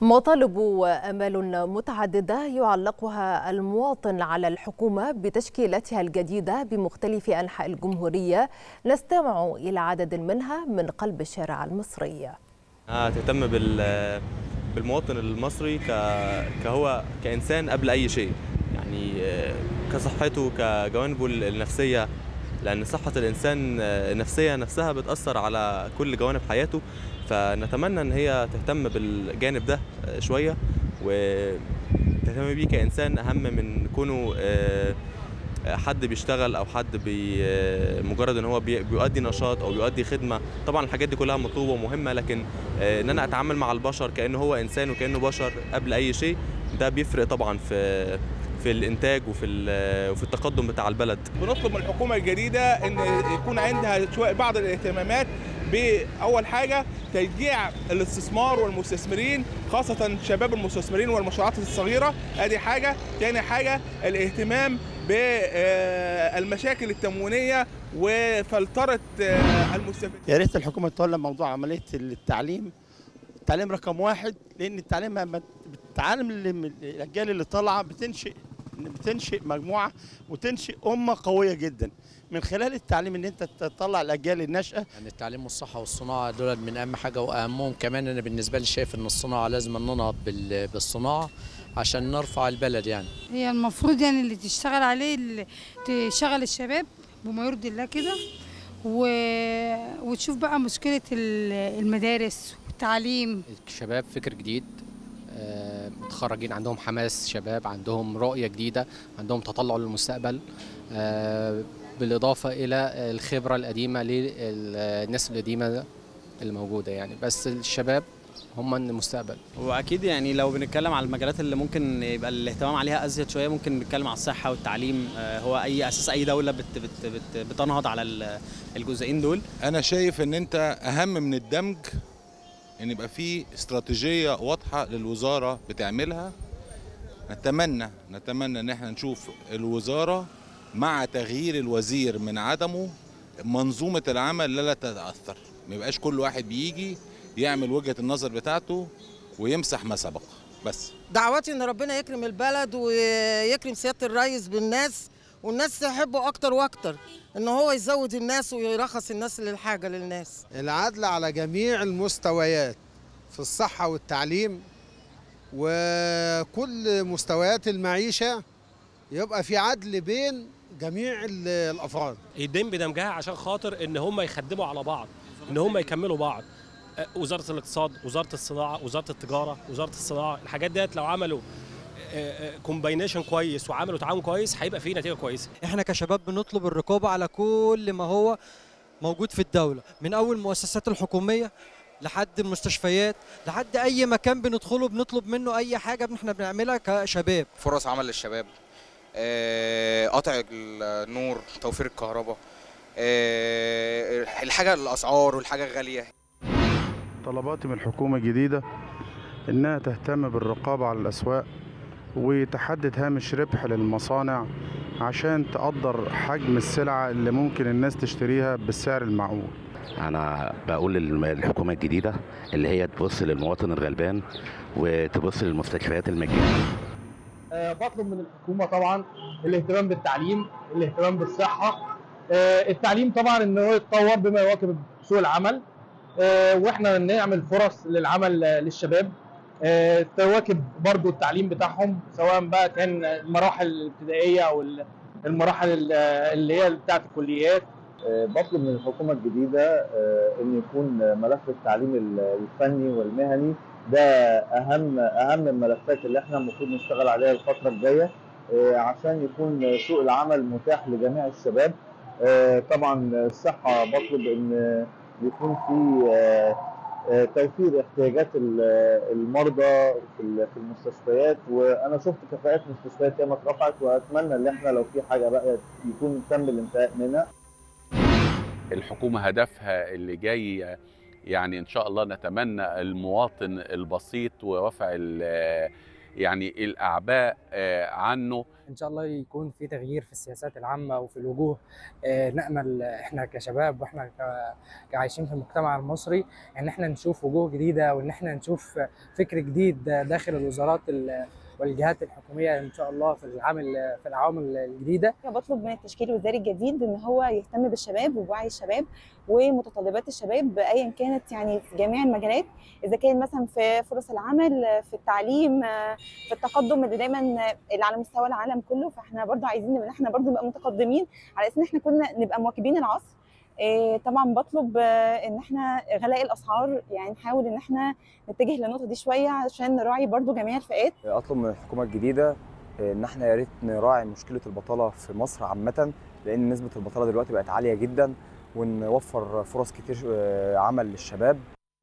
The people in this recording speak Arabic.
مطالب وآمال متعددة يعلقها المواطن على الحكومة بتشكيلتها الجديدة بمختلف أنحاء الجمهورية، نستمع إلى عدد منها من قلب الشارع المصري. تهتم بالمواطن المصري كهو كإنسان قبل أي شيء، يعني كصحته، كجوانبه النفسية، لأن صحة الإنسان النفسية نفسها بتأثر على كل جوانب حياته، فنتمنى إن هي تهتم بالجانب ده شوية وتهتم بيه كإنسان أهم من كونه حد بيشتغل أو حد مجرد إن هو بيؤدي نشاط أو بيؤدي خدمة. طبعا الحاجات دي كلها مطلوبة ومهمة، لكن إن أنا أتعامل مع البشر كأنه هو إنسان وكأنه بشر قبل أي شيء، ده بيفرق طبعا في الانتاج وفي التقدم بتاع البلد. بنطلب من الحكومه الجديده ان يكون عندها بعض الاهتمامات باول حاجه تشجيع الاستثمار والمستثمرين، خاصه شباب المستثمرين والمشروعات الصغيره، ادي حاجه. ثاني حاجه الاهتمام بالمشاكل التموينيه وفلتره المستفيدين. يا ريت الحكومه تولى موضوع عمليه التعليم، التعليم رقم واحد، لان التعليم الاجيال اللي طالعه بتنشئ مجموعه وتنشئ امه قويه جدا من خلال التعليم، ان انت تطلع الاجيال الناشئه. يعني التعليم والصحه والصناعه دول من اهم حاجه، واهمهم كمان انا بالنسبه لي شايف ان الصناعه لازم ننهض بالصناعه عشان نرفع البلد. يعني هي المفروض يعني اللي تشتغل عليه اللي تشغل الشباب بما يرضي الله كده، وتشوف بقى مشكله المدارس والتعليم. الشباب فكر جديد، متخرجين عندهم حماس، شباب عندهم رؤية جديدة، عندهم تطلع للمستقبل، بالإضافة إلى الخبرة القديمة للناس القديمة الموجودة. يعني بس الشباب هم المستقبل. وأكيد يعني لو بنتكلم على المجالات اللي ممكن يبقى الاهتمام عليها أزيد شوية، ممكن نتكلم على الصحة والتعليم. هو أي أساس أي دولة بت بت بت بتنهض على الجزئين دول. أنا شايف إن أنت أهم من الدمج ان يبقى في استراتيجيه واضحه للوزاره بتعملها. نتمنى ان احنا نشوف الوزاره مع تغيير الوزير من عدمه منظومه العمل لا تتاثر، ما يبقاش كل واحد بيجي يعمل وجهه النظر بتاعته ويمسح ما سبق. بس دعواتي ان ربنا يكرم البلد ويكرم سياده الرئيس بالناس، والناس تحبه اكتر واكتر، ان هو يزود الناس ويرخص الناس للحاجه للناس. العدل على جميع المستويات في الصحه والتعليم وكل مستويات المعيشه، يبقى في عدل بين جميع الافراد. يتم بدمجها عشان خاطر ان هم يخدموا على بعض، ان هم يكملوا بعض. وزاره الاقتصاد، وزاره الصناعه، وزاره التجاره، وزاره الصناعه، الحاجات ديت لو عملوا كومباينيشن كويس وعملوا تعاون كويس هيبقى فيه نتيجه كويسه. احنا كشباب بنطلب الرقابه على كل ما هو موجود في الدوله، من اول المؤسسات الحكوميه لحد المستشفيات لحد اي مكان بندخله بنطلب منه اي حاجه احنا بنعملها كشباب. فرص عمل للشباب، قطع النور، توفير الكهرباء، الحاجه الاسعار والحاجه الغاليه. طلباتي من الحكومه الجديده انها تهتم بالرقابه على الاسواق وتحدد هامش ربح للمصانع عشان تقدر حجم السلعة اللي ممكن الناس تشتريها بالسعر المعقول. أنا بقول للحكومة الجديدة اللي هي تبص للمواطن الغلبان وتبص للمستشفيات المجانية. بطلب من الحكومة طبعا الاهتمام بالتعليم، الاهتمام بالصحة، التعليم طبعا إن هو يتطور بما يواكب سوق العمل، وإحنا نعمل فرص للعمل للشباب تواكب برضو التعليم بتاعهم، سواء بقى كان المراحل الابتدائيه او المراحل اللي هي بتاعت الكليات. بطلب من الحكومه الجديده ان يكون ملف التعليم الفني والمهني ده اهم الملفات اللي احنا المفروض نشتغل عليها الفتره الجايه، عشان يكون سوق العمل متاح لجميع الشباب. طبعا الصحه بطلب ان يكون في توفير احتياجات المرضى في المستشفيات، وانا شفت كفاءات مستشفيات ياما اترفعت، واتمنى ان احنا لو في حاجه بقى يكون تم الانتهاء منها. الحكومه هدفها اللي جاي يعني ان شاء الله نتمنى المواطن البسيط ووفع يعني الأعباء عنه. إن شاء الله يكون في تغيير في السياسات العامة وفي الوجوه. نأمل إحنا كشباب وإحنا كعايشين في المجتمع المصري إن إحنا نشوف وجوه جديدة وإن إحنا نشوف فكر جديد داخل الوزارات والجهات الحكوميه ان شاء الله في العوامل الجديده. بطلب من التشكيل الوزاري الجديد ان هو يهتم بالشباب وبوعي الشباب ومتطلبات الشباب ايا كانت، يعني في جميع المجالات، اذا كان مثلا في فرص العمل، في التعليم، في التقدم اللي دايما اللي على مستوى العالم كله. فاحنا برضو عايزين ان احنا برضو نبقى متقدمين على اساس ان احنا كنا نبقى مواكبين العصر. طبعا بطلب ان احنا غلاء الاسعار، يعني نحاول ان احنا نتجه للنقطه دي شويه عشان نراعي برضو جميع الفئات. اطلب من الحكومه الجديده ان احنا يا ريت نراعي مشكله البطاله في مصر عامه، لان نسبه البطاله دلوقتي بقت عاليه جدا، ونوفر فرص كتير عمل للشباب.